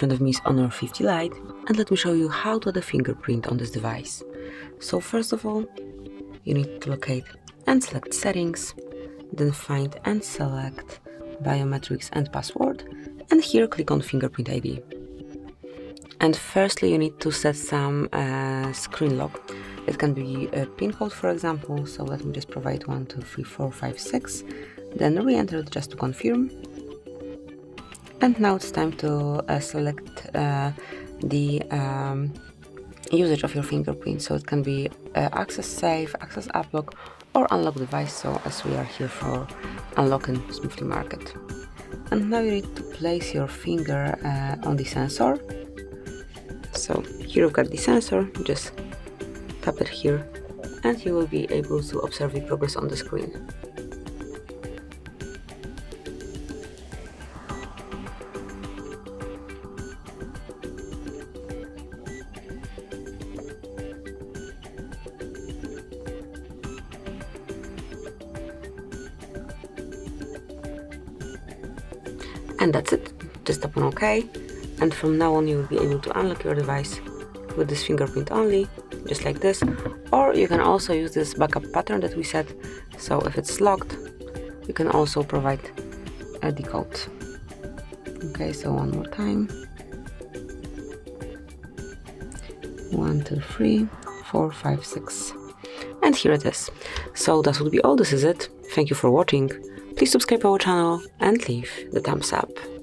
front of me is Honor 50 Lite, and let me show you how to add a fingerprint on this device. So first of all, you need to locate and select settings, then find and select biometrics and password, and here click on fingerprint ID. And firstly you need to set some screen lock. It can be a pin code, for example, so let me just provide 1, 2, 3, 4, 5, 6, then re-enter it just to confirm. And now it's time to select the usage of your fingerprint, so it can be access safe, access unlock, or unlock device, so as we are here for unlock and smoothly market. And now you need to place your finger on the sensor. So here you've got the sensor, just tap it here and you will be able to observe the progress on the screen. And that's it, just tap on OK, and from now on you will be able to unlock your device with this fingerprint only, just like this, or you can also use this backup pattern that we set, so if it's locked, you can also provide a decode. Okay, so one more time, 1, 2, 3, 4, 5, 6, and here it is. So that would be all, this is it, thank you for watching. Please subscribe our channel and leave the thumbs up.